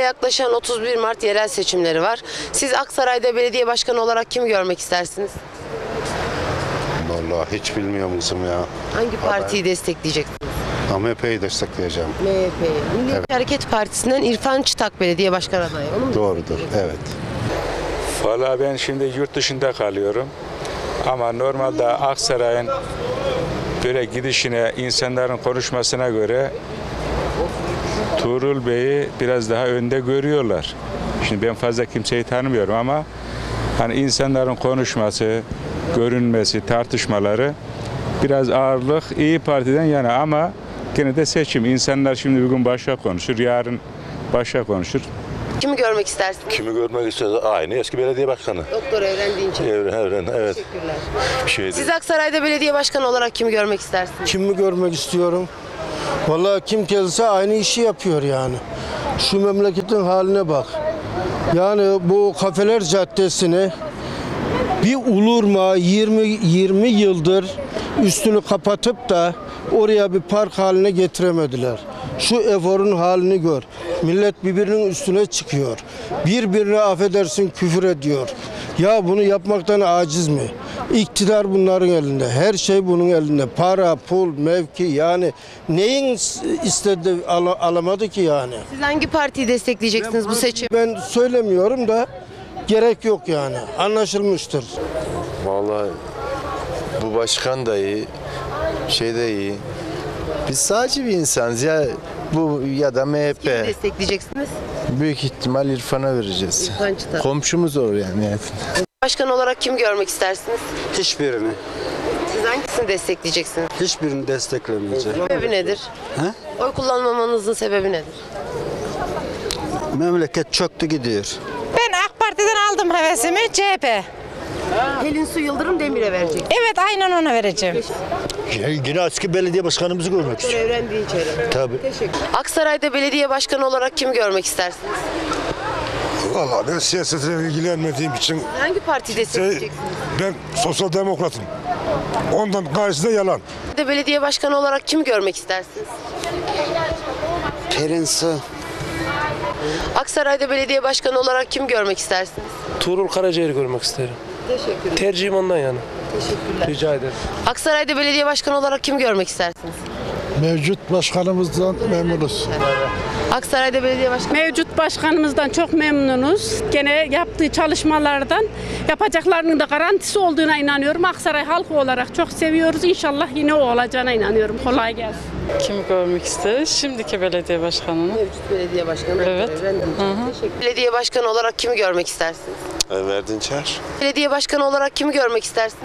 Yaklaşan 31 Mart yerel seçimleri var. Siz Aksaray'da belediye başkanı olarak kimi görmek istersiniz? Vallahi hiç bilmiyorum kızım ya. Hangi partiyi destekleyeceksiniz? MHP'yi destekleyeceğim. MHP'yi. Milliyetçi Hareket Partisi'nden İrfan Çıtak belediye başkan adayı. Doğrudur, evet. Vallahi ben şimdi yurt dışında kalıyorum. Ama normalde Aksaray'ın böyle gidişine, insanların konuşmasına göre Tuğrul Bey'i biraz daha önde görüyorlar. Şimdi ben fazla kimseyi tanımıyorum ama hani insanların konuşması, görünmesi, tartışmaları biraz ağırlık İYİ Parti'den yana ama gene de seçim. İnsanlar şimdi bugün başka konuşur, yarın başka konuşur. Kimi görmek istersin? Kimi görmek istersin? Aynı eski belediye başkanı. Doktor Evren Dinçer. Evren, evet. Teşekkürler. Siz Aksaray'da belediye başkanı olarak kimi görmek istersiniz? Kimi görmek istiyorum? Vallahi kim gelse aynı işi yapıyor yani. Şu memleketin haline bak. Yani bu Kafeler Caddesi'ni bir Ulurma 20 yıldır üstünü kapatıp da oraya bir park haline getiremediler. Şu eforun halini gör. Millet birbirinin üstüne çıkıyor. Birbirine affedersin küfür ediyor. Ya bunu yapmaktan aciz mi? İktidar bunların elinde. Her şey bunun elinde. Para, pul, mevki yani neyin istedi alamadı ki yani. Siz hangi partiyi destekleyeceksiniz bu seçim? Ben söylemiyorum da gerek yok yani. Anlaşılmıştır. Vallahi bu başkan da iyi, şey de iyi. Biz sadece bir insanız ya bu ya da MHP. Kimi destekleyeceksiniz? Büyük ihtimal İrfan'a vereceğiz. İrfan Çıtak. Komşumuz olur yani. Evet. Başkan olarak kim görmek istersiniz? Hiçbirini. Siz hangisini destekleyeceksiniz? Hiçbirini desteklemeyeceğim. Sebebi nedir? He? Oy kullanmamanızın sebebi nedir? Memleket çöktü gidiyor. Ben AK Parti'den aldım hevesimi, CHP. Pelin Su Yıldırım Demir'e verecek. Evet, aynen ona vereceğim. Yine eski belediye başkanımızı görmek istiyorum. Evren Dinçer'i. Tabii. Teşekkür. Aksaray'da belediye başkanı olarak kimi görmek istersiniz? Vallahi ben siyasetle ilgilenmediğim için... Hangi partiyi destekleyeceksiniz? Ben sosyal demokratım. Ondan karşısında yalan. Belediye başkanı olarak kimi görmek istersiniz? Pelin Su. Aksaray'da belediye başkanı olarak kimi görmek istersiniz? Tuğrul Karacayır'ı görmek isterim. Teşekkürler. Tercihim ondan yani. Teşekkürler. Rica ederim. Aksaray'da belediye başkanı olarak kimi görmek istersiniz? Mevcut başkanımızdan memnunuz. Aksaray'da belediye başkanı. Mevcut başkanımızdan çok memnunuz. Gene yaptığı çalışmalardan yapacaklarının da garantisi olduğuna inanıyorum. Aksaray halkı olarak çok seviyoruz. İnşallah yine o olacağına inanıyorum. Kolay gelsin. Kimi görmek isteriz? Şimdiki belediye başkanını. Mevcut belediye başkanı. Evet. Belediye başkanı olarak kimi görmek istersiniz? Evren Dinçer. Belediye başkanı olarak kimi görmek istersiniz?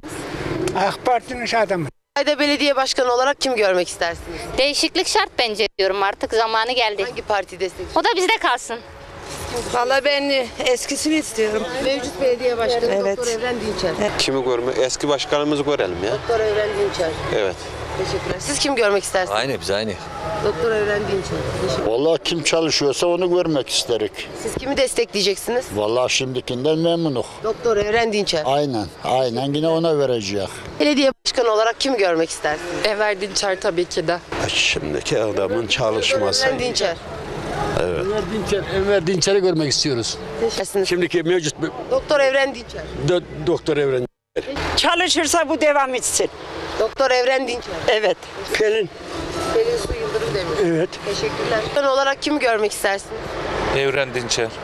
AK Parti'nin adamı. Ayda belediye başkanı olarak kim görmek istersiniz? Değişiklik şart bence diyorum artık zamanı geldi. Hangi parti destekliyorsunuz? O da bizde kalsın. Vallahi ben eskisini istiyorum. Mevcut belediye başkanı evet. Doktor Evren Dinçer. Evet. Kimi görmek? Eski başkanımızı görelim ya. Doktor Evren Dinçer. Evet. Teşekkürler. Siz kim görmek istersiniz? Aynı biz aynı. Doktor Evren Dinçer. Vallahi kim çalışıyorsa onu görmek isterik. Siz kimi destekleyeceksiniz? Vallahi şimdikinden memnunuk. Doktor Evren Dinçer. Aynen. Aynen yine ona vereceğiz. Belediye başkanı olarak kim görmek istersiniz? Evren Dinçer tabii ki de. Şimdiki adamın çalışması. Evren Dinçer. Evet. Evren Dinçer'i görmek istiyoruz. Şimdiki mevcut Doktor Evren Dinçer. Doktor Evren Dinçer. Çalışırsa bu devam etsin. Doktor Evren Dinçer. Evet. Pelin Su Yıldırım Demir. Evet. Teşekkürler. Ben olarak kimi görmek istersin? Evren Dinçer.